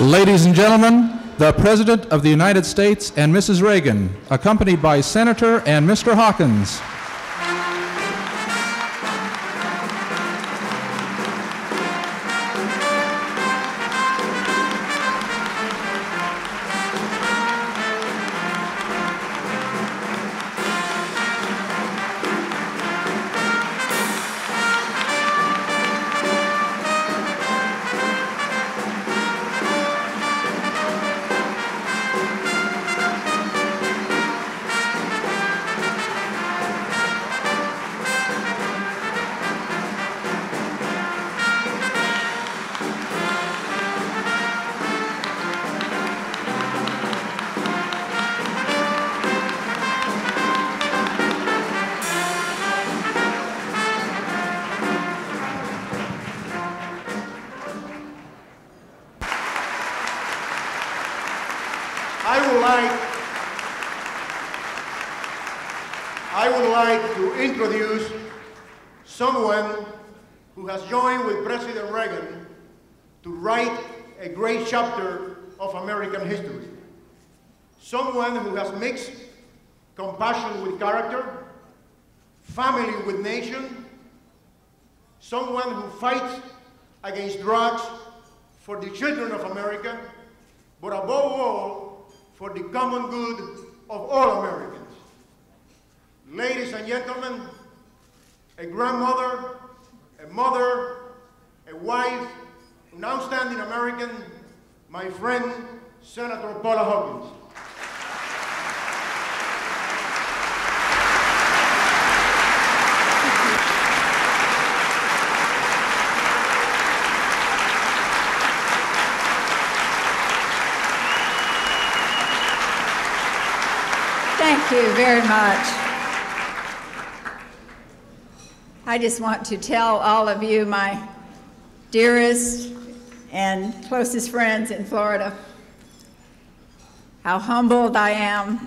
Ladies and gentlemen, the President of the United States and Mrs. Reagan, accompanied by Senator and Mr. Hawkins. I would like to introduce someone who has joined with President Reagan to write a great chapter of American history. Someone who has mixed compassion with character, family with nation, someone who fights against drugs for the children of America, but above all, for the common good of all Americans. Ladies and gentlemen, a grandmother, a mother, a wife, an outstanding American, my friend, Senator Paula Hawkins. Thank you very much. I just want to tell all of you, my dearest and closest friends in Florida, how humbled I am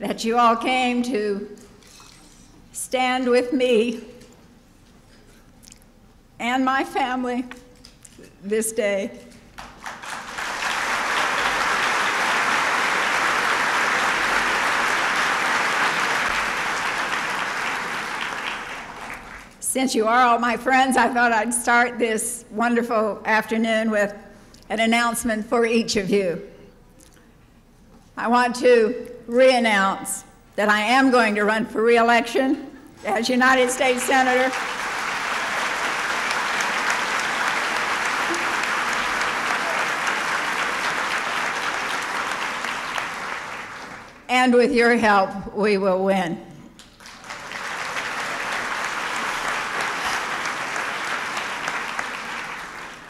that you all came to stand with me and my family this day. Since you are all my friends, I thought I'd start this wonderful afternoon with an announcement for each of you. I want to re-announce that I am going to run for re-election as United States Senator. And with your help, we will win.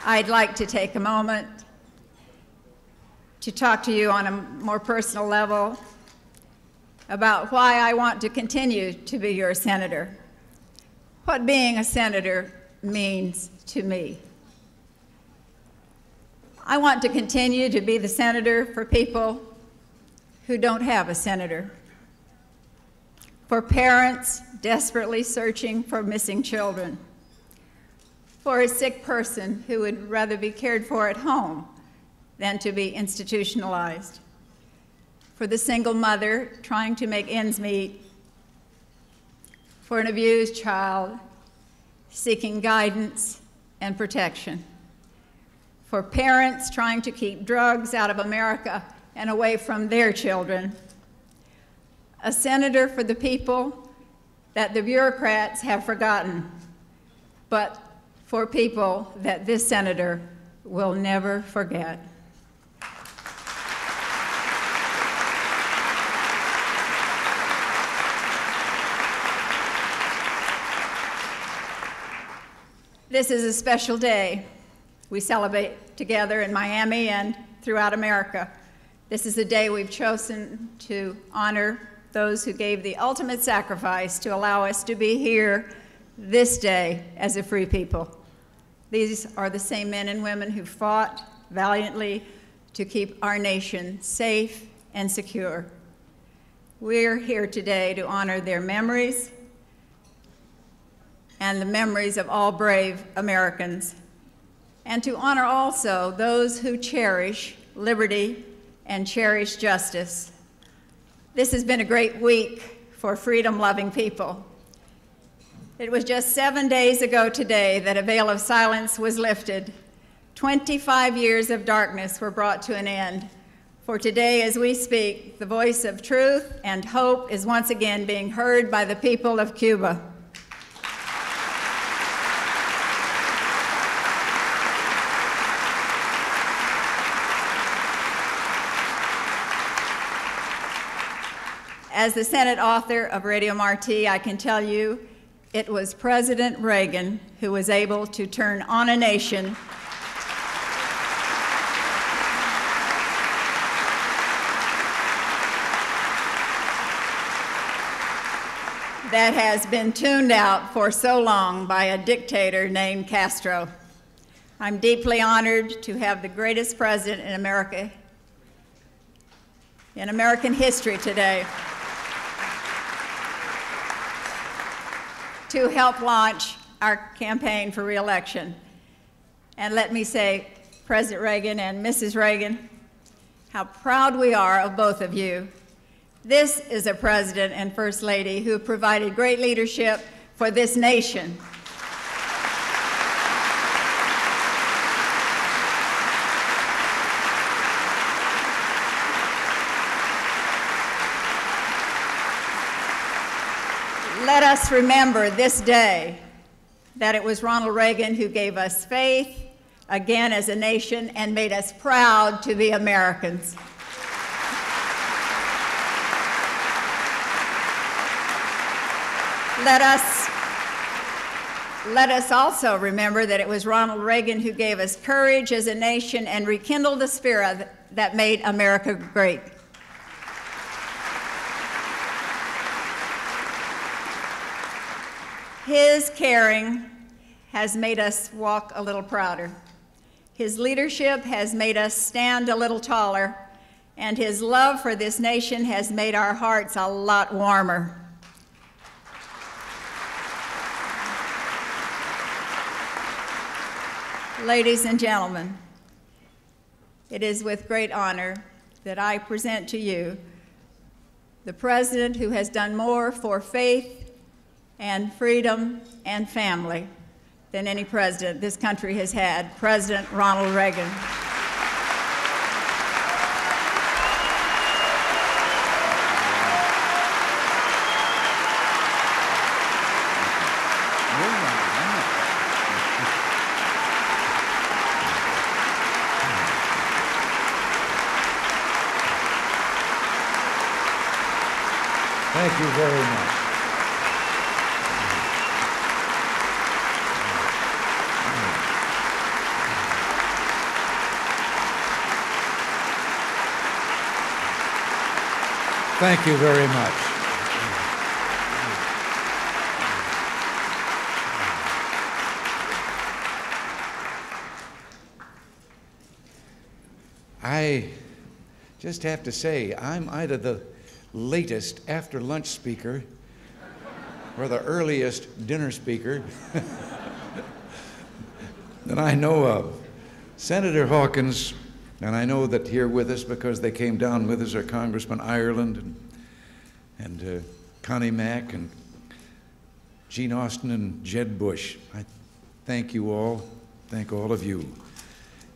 I'd like to take a moment to talk to you on a more personal level about why I want to continue to be your senator, what being a senator means to me. I want to continue to be the senator for people who don't have a senator, for parents desperately searching for missing children, for a sick person who would rather be cared for at home than to be institutionalized, for the single mother trying to make ends meet, for an abused child seeking guidance and protection, for parents trying to keep drugs out of America and away from their children, a senator for the people that the bureaucrats have forgotten, but for people that this senator will never forget. This is a special day. We celebrate together in Miami and throughout America. This is a day we've chosen to honor those who gave the ultimate sacrifice to allow us to be here this day as a free people. These are the same men and women who fought valiantly to keep our nation safe and secure. We're here today to honor their memories and the memories of all brave Americans and to honor also those who cherish liberty and cherish justice. This has been a great week for freedom-loving people. It was just 7 days ago today that a veil of silence was lifted. 25 years of darkness were brought to an end. For today, as we speak, the voice of truth and hope is once again being heard by the people of Cuba. As the Senate author of Radio Marti, I can tell you it was President Reagan who was able to turn on a nation that has been tuned out for so long by a dictator named Castro. I'm deeply honored to have the greatest president in America, in American history today, to help launch our campaign for re-election. And let me say, President Reagan and Mrs. Reagan, how proud we are of both of you. This is a president and first lady who provided great leadership for this nation. Let us remember this day that it was Ronald Reagan who gave us faith again as a nation and made us proud to be Americans. Let us also remember that it was Ronald Reagan who gave us courage as a nation and rekindled the spirit that made America great. His caring has made us walk a little prouder. His leadership has made us stand a little taller, and his love for this nation has made our hearts a lot warmer. Ladies and gentlemen, it is with great honor that I present to you the president who has done more for faith and freedom and family than any president this country has had, President Ronald Reagan. Thank you very much. Thank you very much. I just have to say, I'm either the latest after lunch speaker or the earliest dinner speaker that I know of. Senator Hawkins, and I know that here with us, because they came down with us, are Congressman Ireland and Connie Mack and Gene Austin and Jed Bush. I thank you all, thank all of you.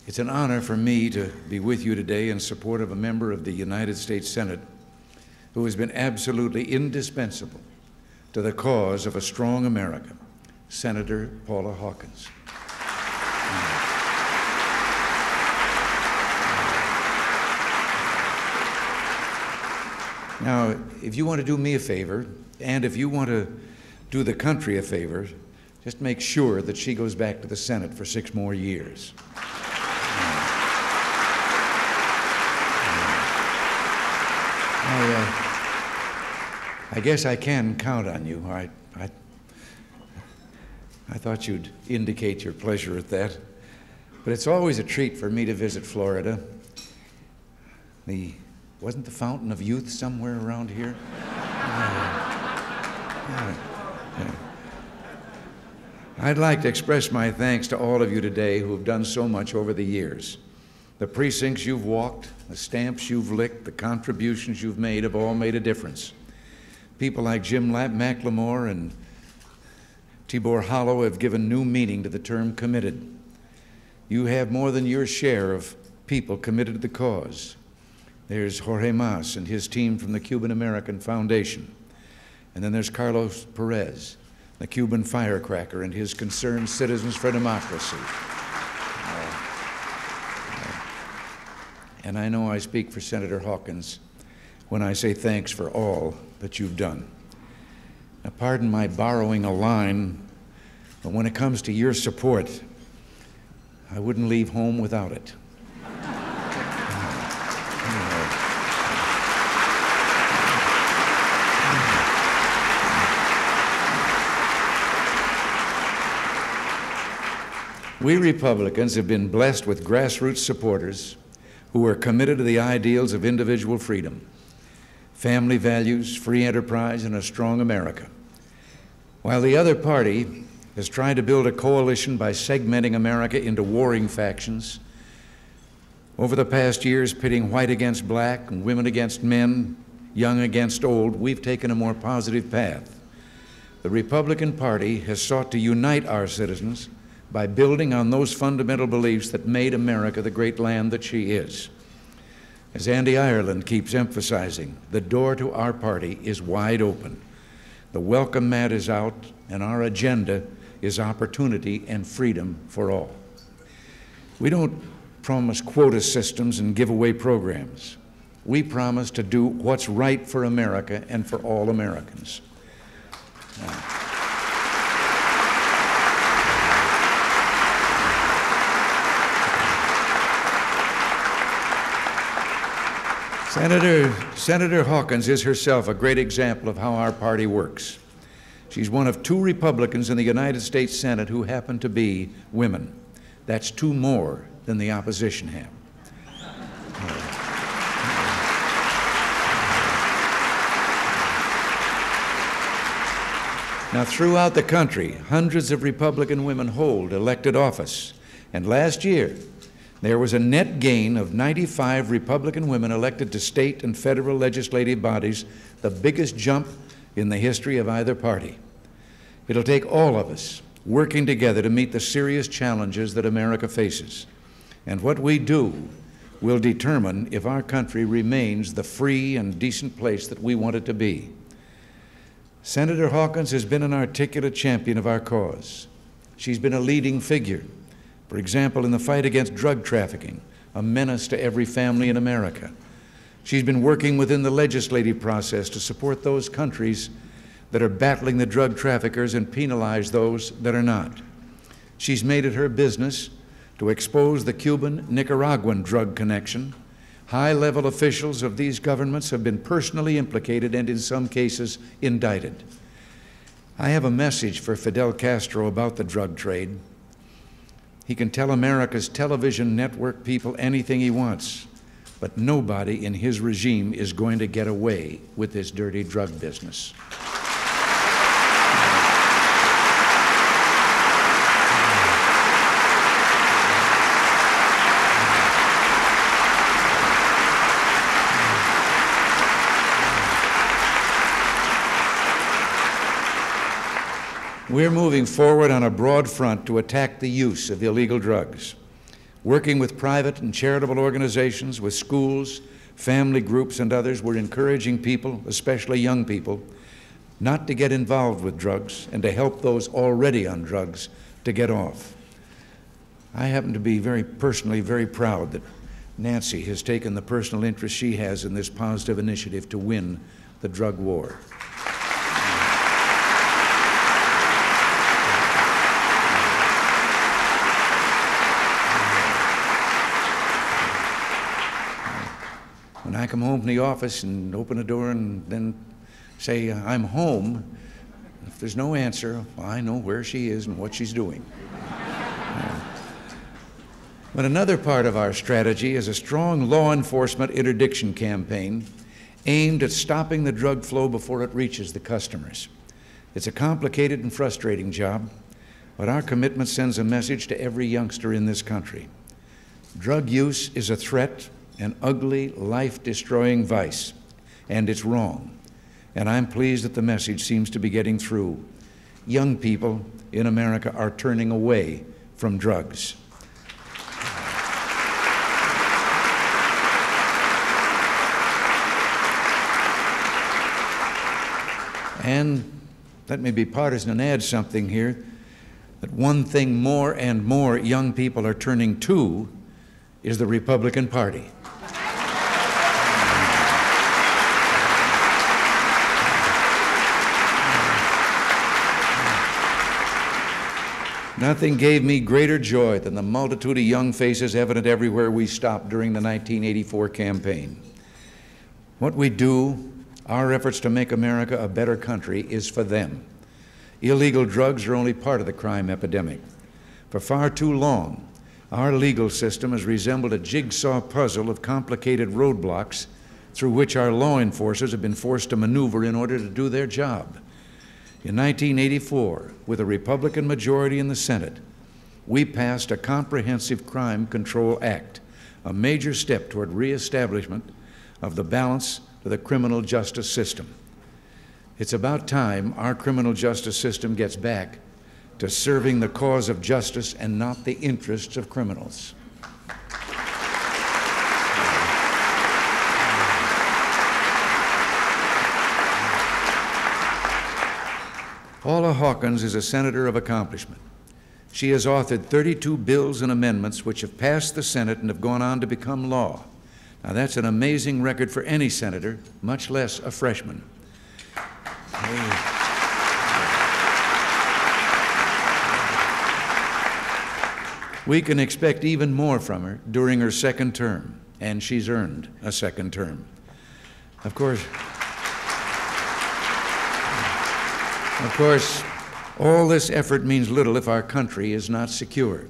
It's an honor for me to be with you today in support of a member of the United States Senate who has been absolutely indispensable to the cause of a strong America, Senator Paula Hawkins. Now, if you want to do me a favor, and if you want to do the country a favor, just make sure that she goes back to the Senate for 6 more years. I guess I can count on you. I thought you'd indicate your pleasure at that. But it's always a treat for me to visit Florida. Wasn't the Fountain of Youth somewhere around here? I'd like to express my thanks to all of you today who have done so much over the years. The precincts you've walked, the stamps you've licked, the contributions you've made have all made a difference. People like Jim Lapp McLemore and Tibor Hollow have given new meaning to the term committed. You have more than your share of people committed to the cause. There's Jorge Mas and his team from the Cuban American Foundation. And then there's Carlos Perez, the Cuban firecracker, and his Concerned Citizens for Democracy. And I know I speak for Senator Hawkins when I say thanks for all that you've done. Now, pardon my borrowing a line, but when it comes to your support, I wouldn't leave home without it. We Republicans have been blessed with grassroots supporters who are committed to the ideals of individual freedom, family values, free enterprise, and a strong America. While the other party has tried to build a coalition by segmenting America into warring factions, over the past years pitting white against black and women against men, young against old, we've taken a more positive path. The Republican Party has sought to unite our citizens by building on those fundamental beliefs that made America the great land that she is. As Andy Ireland keeps emphasizing, the door to our party is wide open. The welcome mat is out, and our agenda is opportunity and freedom for all. We don't promise quota systems and giveaway programs. We promise to do what's right for America and for all Americans. Senator Hawkins is herself a great example of how our party works. She's one of two Republicans in the United States Senate who happen to be women. That's two more than the opposition have. Now, throughout the country, hundreds of Republican women hold elected office, and last year, there was a net gain of 95 Republican women elected to state and federal legislative bodies, the biggest jump in the history of either party. It'll take all of us working together to meet the serious challenges that America faces. And what we do will determine if our country remains the free and decent place that we want it to be. Senator Hawkins has been an articulate champion of our cause. She's been a leading figure. For example, in the fight against drug trafficking, a menace to every family in America. She's been working within the legislative process to support those countries that are battling the drug traffickers and penalize those that are not. She's made it her business to expose the Cuban-Nicaraguan drug connection. High-level officials of these governments have been personally implicated and, in some cases, indicted. I have a message for Fidel Castro about the drug trade. He can tell America's television network people anything he wants, but nobody in his regime is going to get away with this dirty drug business. We're moving forward on a broad front to attack the use of illegal drugs, working with private and charitable organizations, with schools, family groups, and others. We're encouraging people, especially young people, not to get involved with drugs and to help those already on drugs to get off. I happen to be personally very proud that Nancy has taken the personal interest she has in this positive initiative to win the drug war. When I come home from the office and open the door and then say, I'm home, if there's no answer, well, I know where she is and what she's doing. But another part of our strategy is a strong law enforcement interdiction campaign aimed at stopping the drug flow before it reaches the customers. It's a complicated and frustrating job. But our commitment sends a message to every youngster in this country. Drug use is a threat, an ugly, life-destroying vice, and it's wrong. And I'm pleased that the message seems to be getting through. Young people in America are turning away from drugs. And let me be partisan and add something here, that one thing more and more young people are turning to is the Republican Party. Nothing gave me greater joy than the multitude of young faces evident everywhere we stopped during the 1984 campaign. What we do, our efforts to make America a better country, is for them. Illegal drugs are only part of the crime epidemic. For far too long, our legal system has resembled a jigsaw puzzle of complicated roadblocks through which our law enforcers have been forced to maneuver in order to do their job. In 1984, with a Republican majority in the Senate, we passed a comprehensive Crime Control Act, a major step toward reestablishment of the balance of the criminal justice system. It's about time our criminal justice system gets back to serving the cause of justice and not the interests of criminals. Paula Hawkins is a senator of accomplishment. She has authored 32 bills and amendments which have passed the Senate and have gone on to become law. Now that's an amazing record for any senator, much less a freshman. We can expect even more from her during her second term, and she's earned a second term. Of course, all this effort means little if our country is not secure.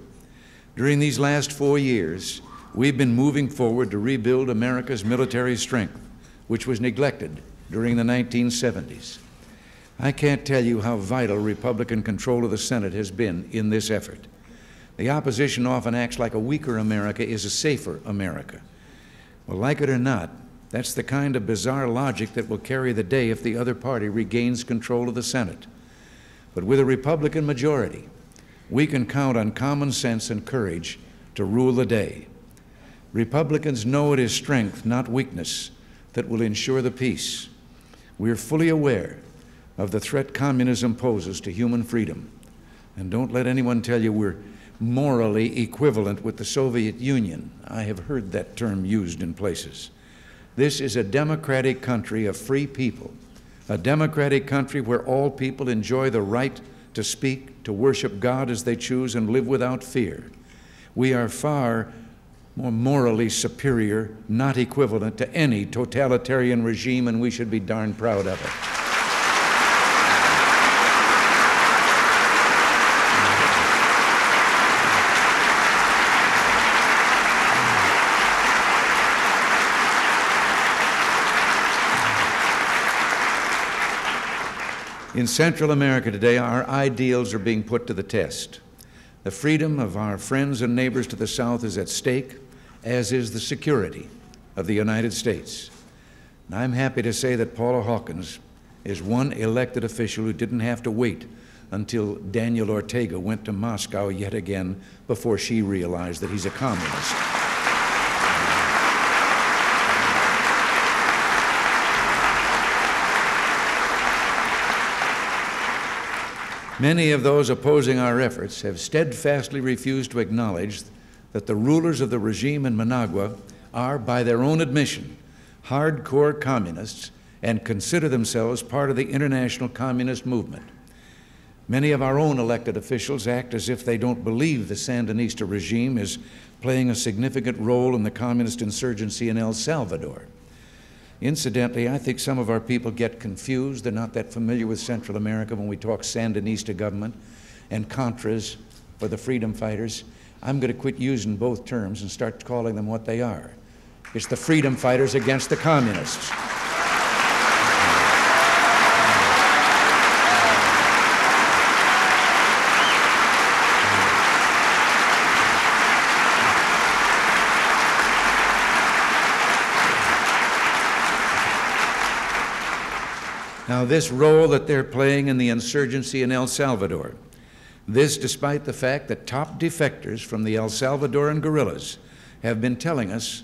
During these last 4 years, we've been moving forward to rebuild America's military strength, which was neglected during the 1970s. I can't tell you how vital Republican control of the Senate has been in this effort. The opposition often acts like a weaker America is a safer America. Well, like it or not, that's the kind of bizarre logic that will carry the day if the other party regains control of the Senate. But with a Republican majority, we can count on common sense and courage to rule the day. Republicans know it is strength, not weakness, that will ensure the peace. We are fully aware of the threat communism poses to human freedom. And don't let anyone tell you we're morally equivalent with the Soviet Union. I have heard that term used in places. This is a democratic country of free people, a democratic country where all people enjoy the right to speak, to worship God as they choose, and live without fear. We are far more morally superior, not equivalent to any totalitarian regime, and we should be darn proud of it. In Central America today, our ideals are being put to the test. The freedom of our friends and neighbors to the south is at stake, as is the security of the United States. And I'm happy to say that Paula Hawkins is one elected official who didn't have to wait until Daniel Ortega went to Moscow yet again before she realized that he's a communist. Many of those opposing our efforts have steadfastly refused to acknowledge that the rulers of the regime in Managua are, by their own admission, hardcore communists and consider themselves part of the international communist movement. Many of our own elected officials act as if they don't believe the Sandinista regime is playing a significant role in the communist insurgency in El Salvador. Incidentally, I think some of our people get confused. They're not that familiar with Central America when we talk Sandinista government and Contras for the freedom fighters. I'm going to quit using both terms and start calling them what they are. It's the freedom fighters against the communists. Now, this role that they're playing in the insurgency in El Salvador, this despite the fact that top defectors from the El Salvadoran guerrillas have been telling us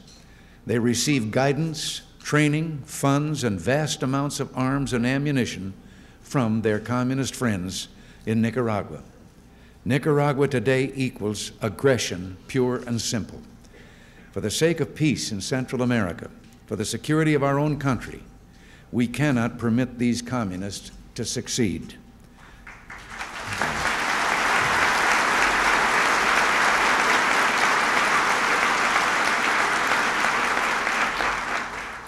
they receive guidance, training, funds, and vast amounts of arms and ammunition from their communist friends in Nicaragua. Nicaragua today equals aggression, pure and simple. For the sake of peace in Central America, for the security of our own country, we cannot permit these communists to succeed.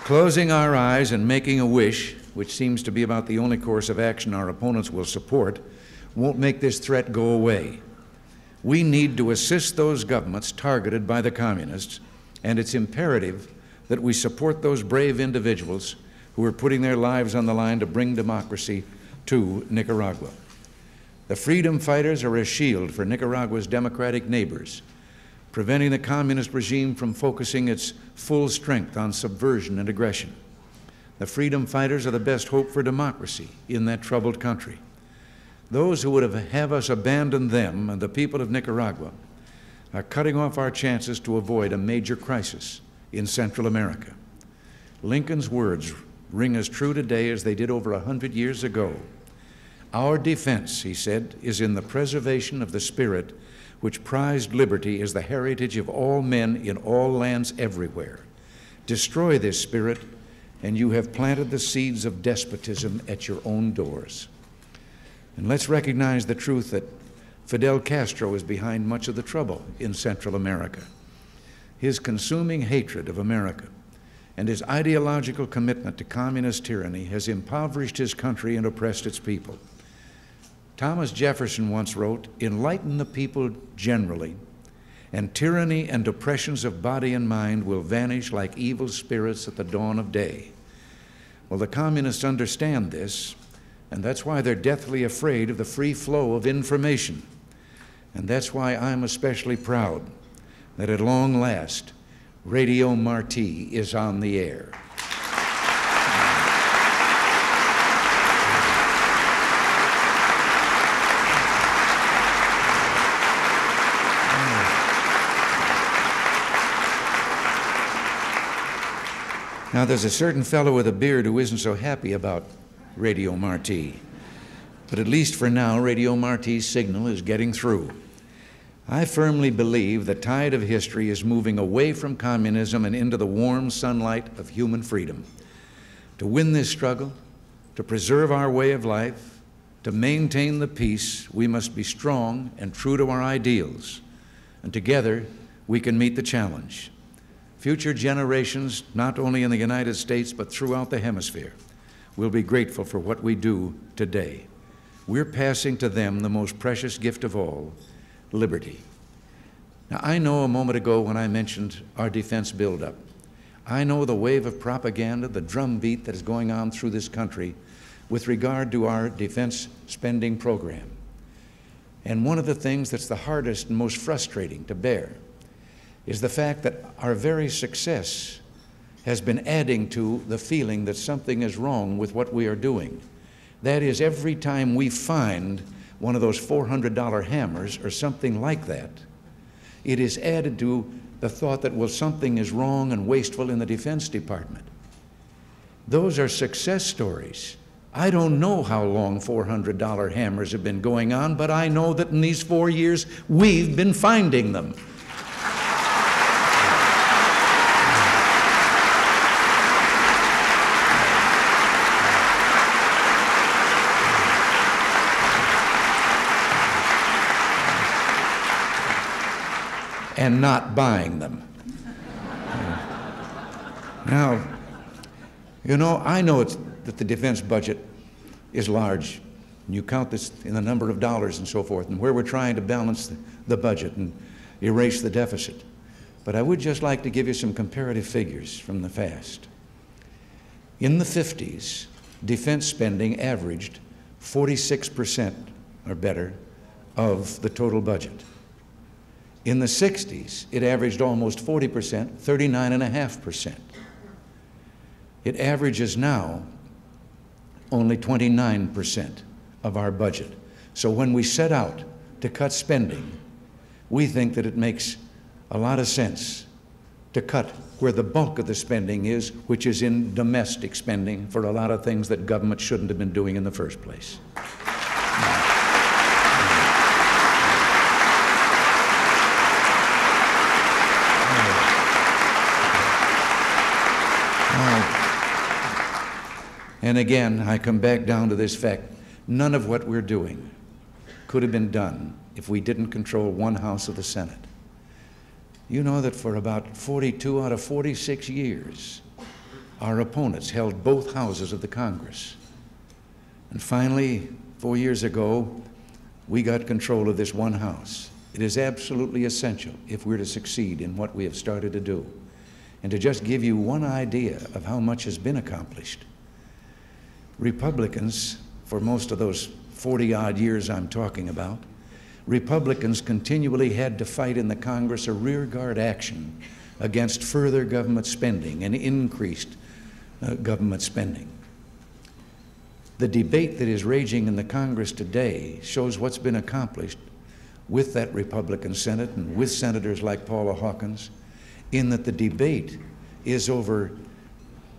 Closing our eyes and making a wish, which seems to be about the only course of action our opponents will support, won't make this threat go away. We need to assist those governments targeted by the communists, and it's imperative that we support those brave individuals who are putting their lives on the line to bring democracy to Nicaragua. The freedom fighters are a shield for Nicaragua's democratic neighbors, preventing the communist regime from focusing its full strength on subversion and aggression. The freedom fighters are the best hope for democracy in that troubled country. Those who would have us abandon them and the people of Nicaragua are cutting off our chances to avoid a major crisis in Central America. Lincoln's words ring as true today as they did over 100 years ago. Our defense, he said, is in the preservation of the spirit which prized liberty as the heritage of all men in all lands everywhere. Destroy this spirit, and you have planted the seeds of despotism at your own doors. And let's recognize the truth that Fidel Castro is behind much of the trouble in Central America. His consuming hatred of America and his ideological commitment to communist tyranny has impoverished his country and oppressed its people. Thomas Jefferson once wrote, "Enlighten the people generally, and tyranny and oppressions of body and mind will vanish like evil spirits at the dawn of day." Well, the communists understand this, and that's why they're deathly afraid of the free flow of information. And that's why I'm especially proud that at long last, Radio Marti is on the air. Now, there's a certain fellow with a beard who isn't so happy about Radio Marti. But at least for now, Radio Marti's signal is getting through. I firmly believe the tide of history is moving away from communism and into the warm sunlight of human freedom. To win this struggle, to preserve our way of life, to maintain the peace, we must be strong and true to our ideals. And together, we can meet the challenge. Future generations, not only in the United States, but throughout the hemisphere, will be grateful for what we do today. We're passing to them the most precious gift of all, liberty. Now, I know a moment ago when I mentioned our defense buildup, I know the wave of propaganda, the drumbeat that is going on through this country with regard to our defense spending program. And one of the things that's the hardest and most frustrating to bear is the fact that our very success has been adding to the feeling that something is wrong with what we are doing. That is, every time we find one of those $400 hammers or something like that, it is added to the thought that, well, something is wrong and wasteful in the Defense Department. Those are success stories. I don't know how long $400 hammers have been going on, but I know that in these 4 years, we've been finding them. And not buying them. Now, you know, I know that the defense budget is large, and you count this in the number of dollars and so forth, and where we're trying to balance the budget and erase the deficit. But I would just like to give you some comparative figures from the past. In the 50s, defense spending averaged 46% or better of the total budget. In the 60s, it averaged almost 40%, 39.5%. It averages now only 29% of our budget. So when we set out to cut spending, we think that it makes a lot of sense to cut where the bulk of the spending is, which is in domestic spending for a lot of things that government shouldn't have been doing in the first place. And again, I come back down to this fact, none of what we're doing could have been done if we didn't control one house of the Senate. You know that for about 42 out of 46 years, our opponents held both houses of the Congress. And finally, 4 years ago, we got control of this one house. It is absolutely essential if we're to succeed in what we have started to do. And to just give you one idea of how much has been accomplished, Republicans, for most of those 40-odd years I'm talking about, Republicans continually had to fight in the Congress a rearguard action against further government spending and increased government spending. The debate that is raging in the Congress today shows what's been accomplished with that Republican Senate and with senators like Paula Hawkins, in that the debate is over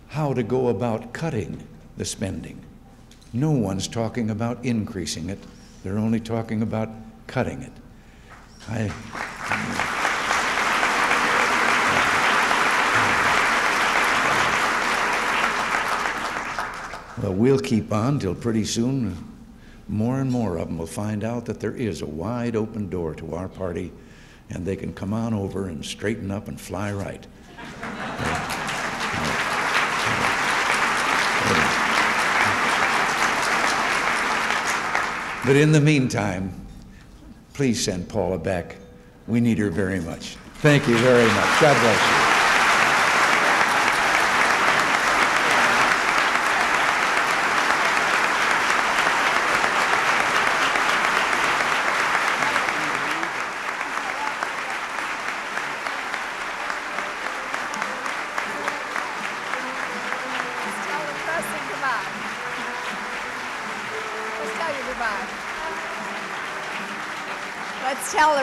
how to go about cutting the spending. No one's talking about increasing it. They're only talking about cutting it. Well, we'll keep on till pretty soon. More and more of them will find out that there is a wide open door to our party, and they can come on over and straighten up and fly right. But in the meantime, please send Paula back. We need her very much. Thank you very much. God bless you.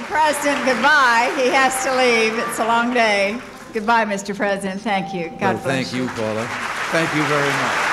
President, goodbye. He has to leave. It's a long day. Goodbye, Mr. President. Thank you. God bless you. Thank you, Paula. Thank you very much.